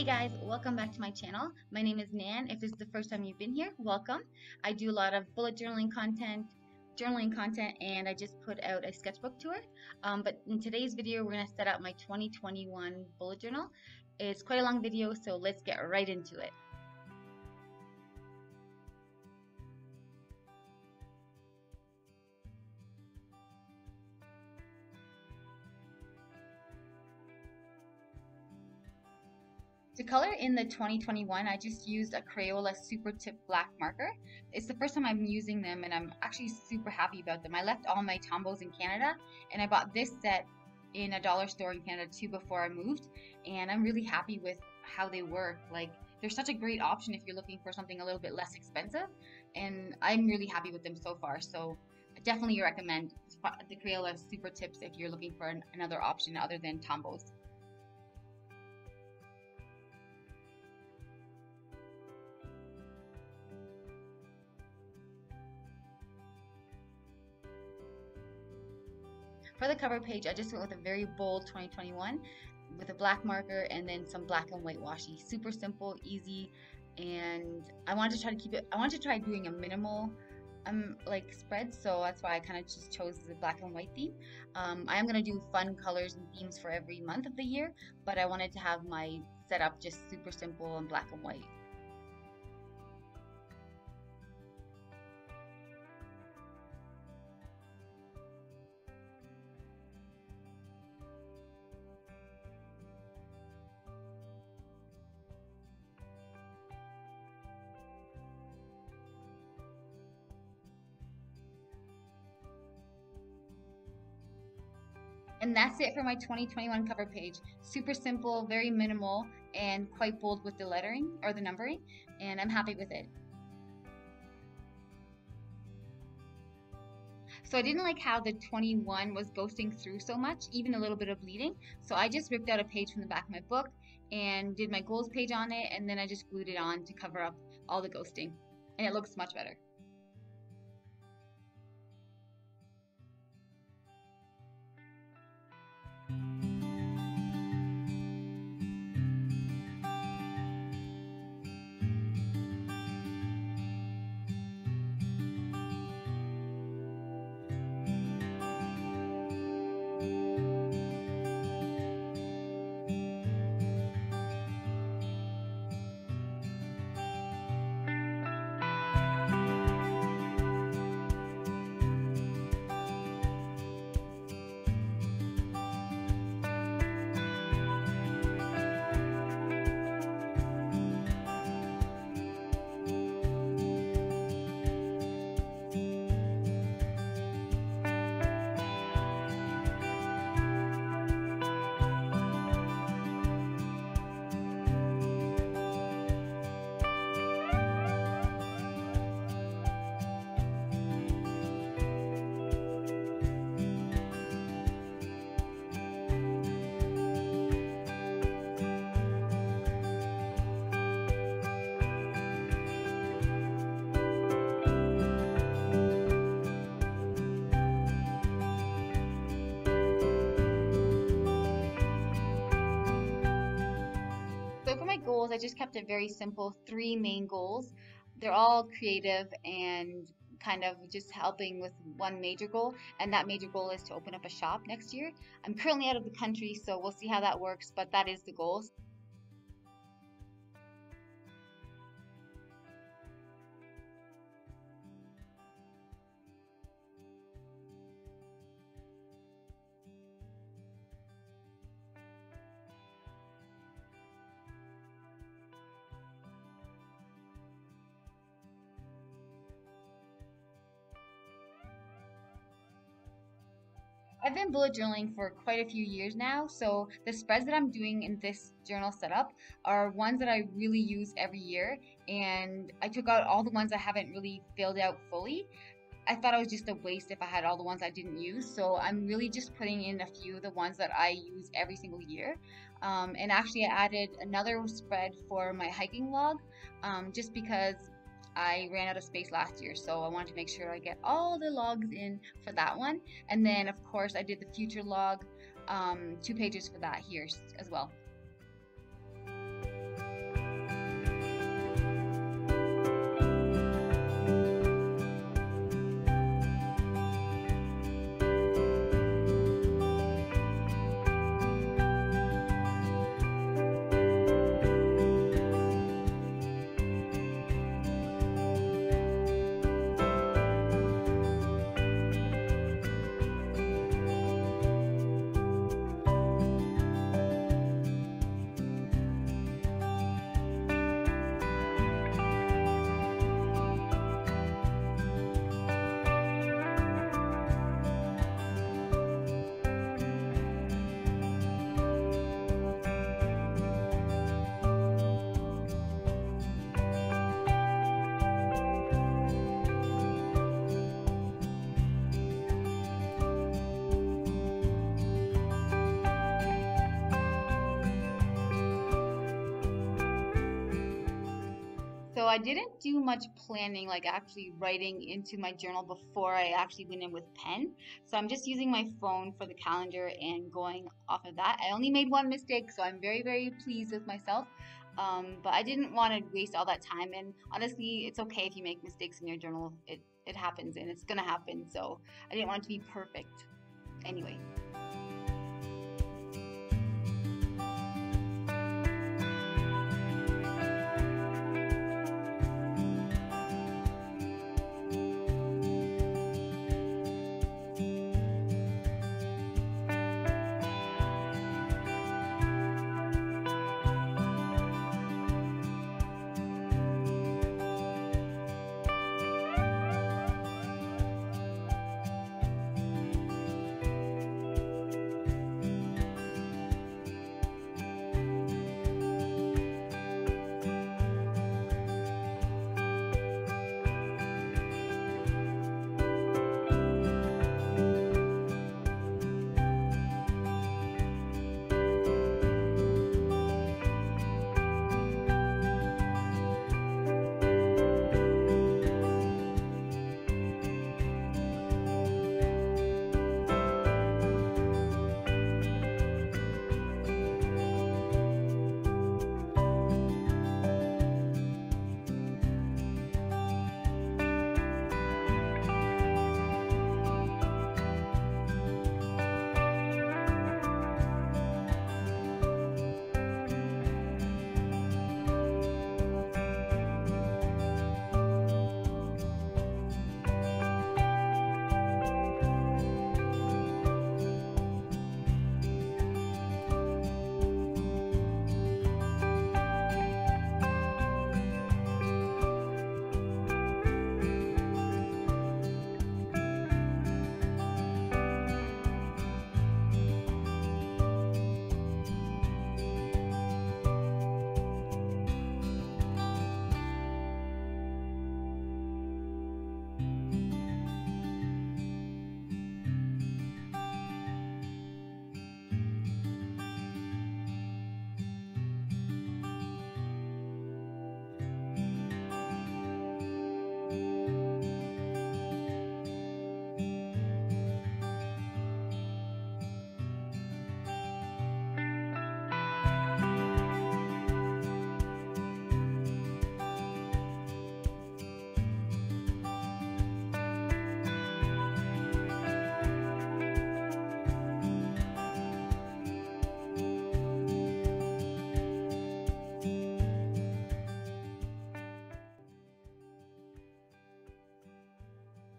Hey guys, welcome back to my channel. My name is Nan. If this is the first time you've been here, welcome. I do a lot of bullet journaling content, and I just put out a sketchbook tour. But in today's video, we're going to set out my 2021 bullet journal. It's quite a long video, so let's get right into it. To color in the 2021, I just used a Crayola Super Tip black marker. It's the first time I'm using them and I'm actually super happy about them. I left all my Tombows in Canada and I bought this set in a dollar store in Canada too before I moved, and I'm really happy with how they work. Like, they're such a great option if you're looking for something a little bit less expensive, and I'm really happy with them so far. So I definitely recommend the Crayola Super Tips if you're looking for another option other than Tombows. For the cover page, I just went with a very bold 2021 with a black marker and then some black and white washi. Super simple, easy, and I wanted to try to keep it. I wanted to try doing a minimal, like spread, so that's why I kind of just chose the black and white theme. I am gonna do fun colors and themes for every month of the year, but I wanted to have my setup just super simple and black and white. And that's it for my 2021 cover page. Super simple, very minimal, and quite bold with the lettering or the numbering, and I'm happy with it. So I didn't like how the 21 was ghosting through so much, even a little bit of bleeding. So I just ripped out a page from the back of my book and did my goals page on it, and then I just glued it on to cover up all the ghosting, and it looks much better. I just kept it very simple, 3 main goals. They're all creative and kind of just helping with one major goal, and that major goal is to open up a shop next year. I'm currently out of the country, so we'll see how that works, but that is the goal. I've been bullet journaling for quite a few years now, so the spreads that I'm doing in this journal setup are ones that I really use every year, and I took out all the ones I haven't really filled out fully. I thought it was just a waste if I had all the ones I didn't use, so I'm really just putting in a few of the ones that I use every single year. And actually I added another spread for my hiking log, just because I ran out of space last year, so I wanted to make sure I get all the logs in for that one. And then of course I did the future log, 2 pages for that here as well. I didn't do much planning, like actually writing into my journal before I actually went in with pen. So I'm just using my phone for the calendar and going off of that. I only made one mistake, so I'm very, very pleased with myself. But I didn't want to waste all that time. And honestly, it's okay if you make mistakes in your journal. It happens, and it's going to happen. So I didn't want it to be perfect anyway.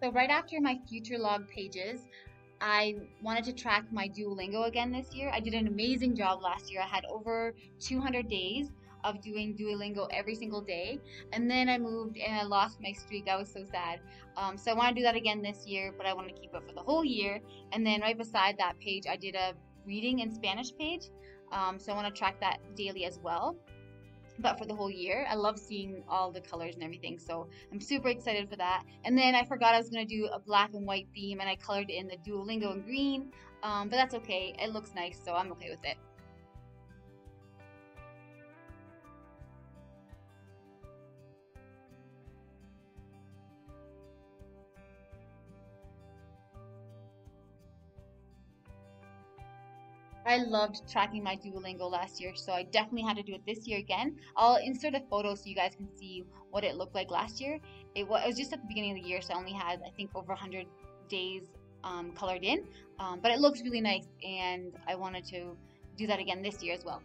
So right after my future log pages, I wanted to track my Duolingo again this year. I did an amazing job last year. I had over 200 days of doing Duolingo every single day. And then I moved and I lost my streak. I was so sad. So I want to do that again this year, but I want to keep it for the whole year. And then right beside that page, I did a reading in Spanish page. So I want to track that daily as well, but for the whole year. I love seeing all the colors and everything, so I'm super excited for that. And then I forgot I was going to do a black and white theme, and I colored in the Duolingo in green, but that's okay. It looks nice, so I'm okay with it. I loved tracking my Duolingo last year, so I definitely had to do it this year again. I'll insert a photo so you guys can see what it looked like last year. It was just at the beginning of the year, so I only had, I think, over 100 days colored in, but it looks really nice, and I wanted to do that again this year as well.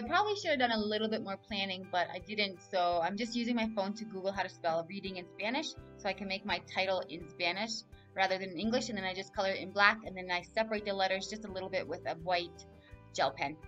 I probably should have done a little bit more planning, but I didn't, so I'm just using my phone to Google how to spell reading in Spanish so I can make my title in Spanish rather than in English, and then I just color it in black, and then I separate the letters just a little bit with a white gel pen.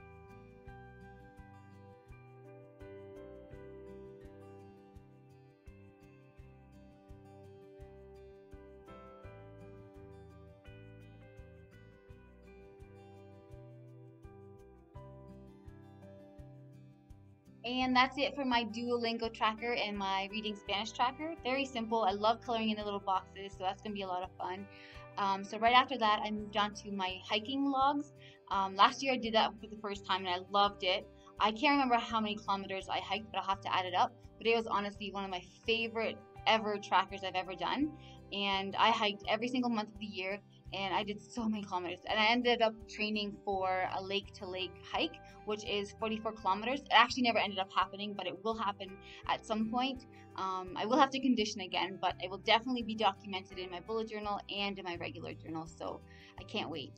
And that's it for my Duolingo tracker and my reading Spanish tracker. Very simple. I love coloring in the little boxes, so that's going to be a lot of fun. So right after that, I moved on to my hiking logs. Last year I did that for the first time and I loved it. I can't remember how many kilometers I hiked, but I'll have to add it up. But it was honestly one of my favorite ever trackers I've ever done. And I hiked every single month of the year. And I did so many kilometers, and I ended up training for a lake-to-lake hike, which is 44 kilometers. It actually never ended up happening, but it will happen at some point. I will have to condition again, but it will definitely be documented in my bullet journal and in my regular journal, so I can't wait.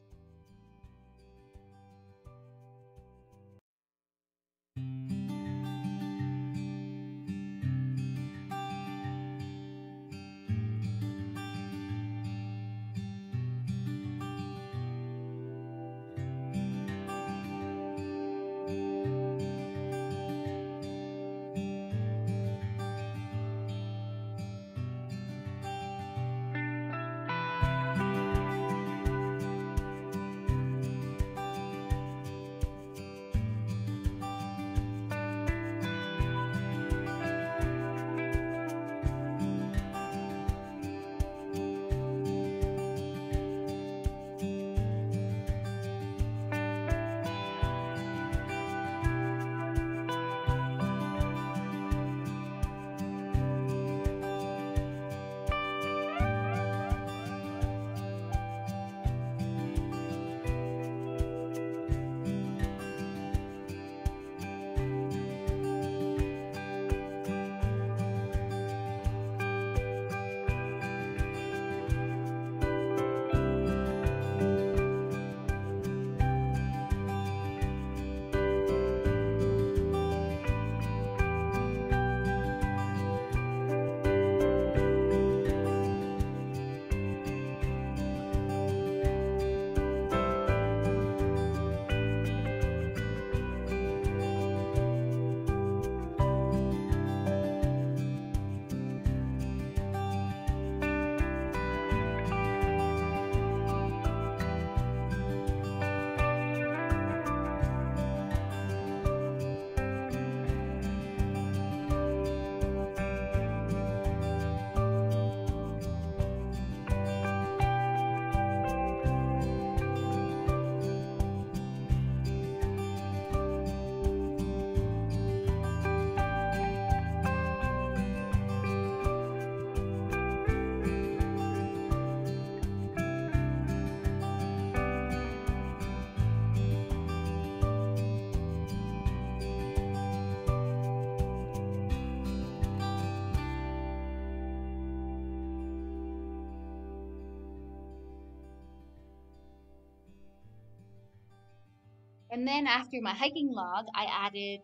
And then after my hiking log, I added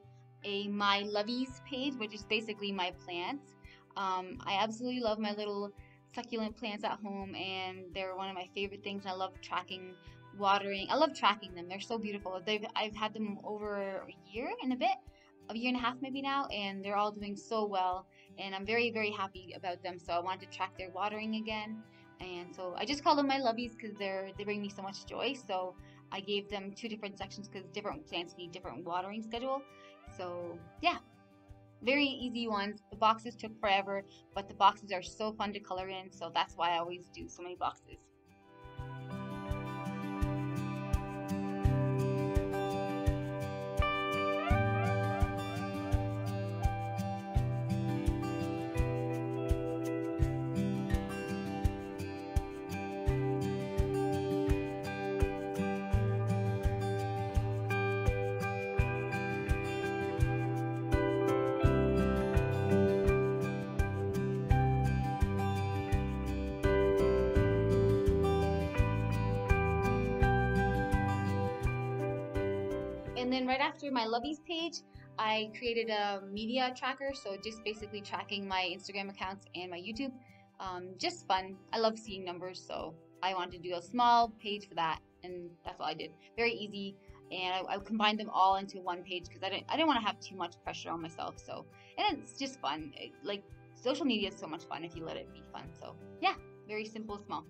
a My Lovies page, which is basically my plants. I absolutely love my little succulent plants at home, and they're one of my favorite things. I love tracking, watering. I love tracking them. They're so beautiful. I've had them over a year and a bit, a year and a half maybe now, and they're all doing so well. And I'm very, very happy about them, so I wanted to track their watering again. And so I just call them My Lovies because they bring me so much joy. So I gave them two different sections because different plants need different watering schedule. So yeah, very easy ones. The boxes took forever, but the boxes are so fun to color in, so that's why I always do so many boxes. And then right after my lovies page, I created a media tracker, so just basically tracking my Instagram accounts and my YouTube. Just fun. I love seeing numbers, so I wanted to do a small page for that, and that's all I did. Very easy, and I combined them all into one page because I didn't want to have too much pressure on myself. So, and it's just fun. Like, social media is so much fun if you let it be fun. So yeah, very simple, small.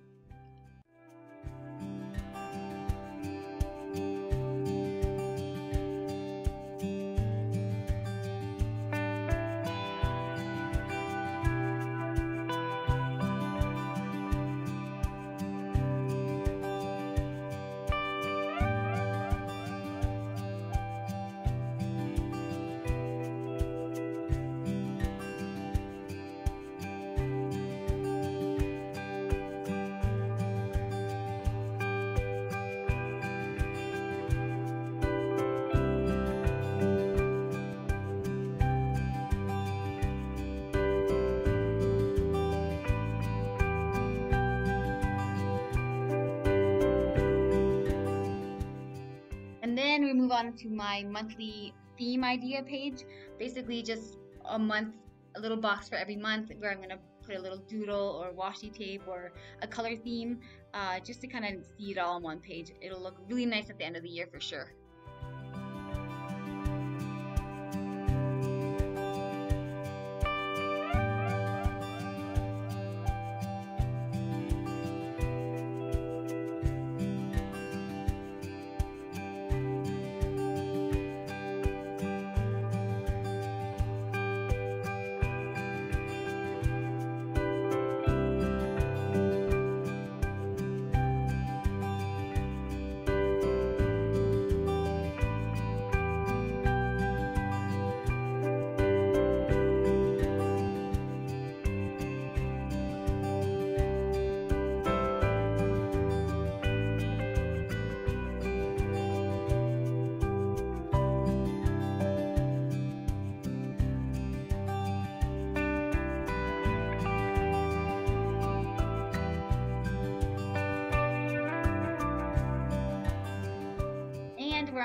Then we move on to my monthly theme idea page. Basically just a month, a little box for every month where I'm going to put a little doodle or washi tape or a color theme, just to kind of see it all on one page. It'll look really nice at the end of the year for sure.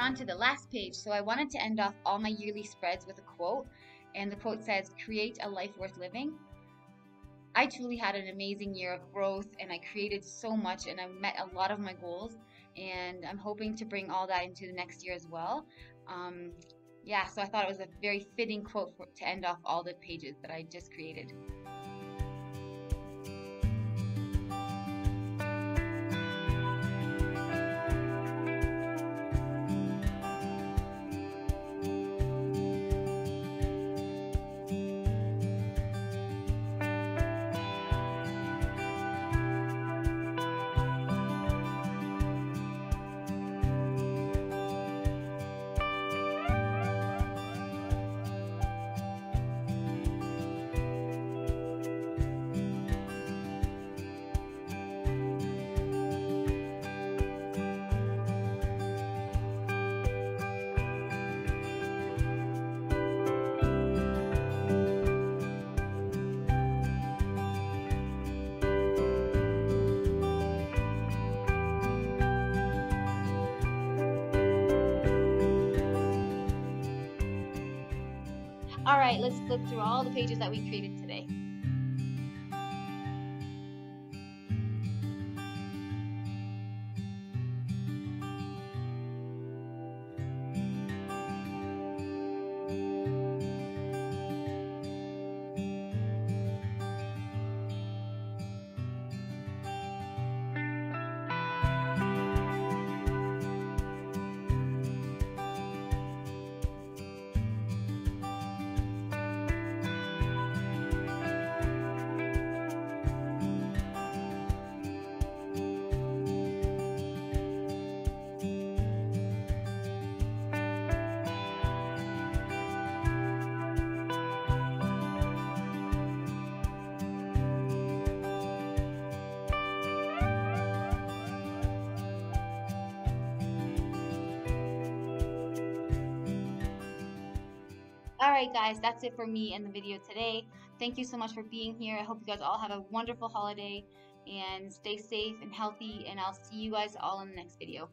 On to the last page, so I wanted to end off all my yearly spreads with a quote, and the quote says, "Create a life worth living." I truly had an amazing year of growth, and I created so much, and I met a lot of my goals, and I'm hoping to bring all that into the next year as well. Yeah, so I thought it was a very fitting quote to end off all the pages that I just created. Alright, let's flip through all the pages that we created today. Alright guys, that's it for me and the video today. Thank you so much for being here. I hope you guys all have a wonderful holiday and stay safe and healthy, and I'll see you guys all in the next video.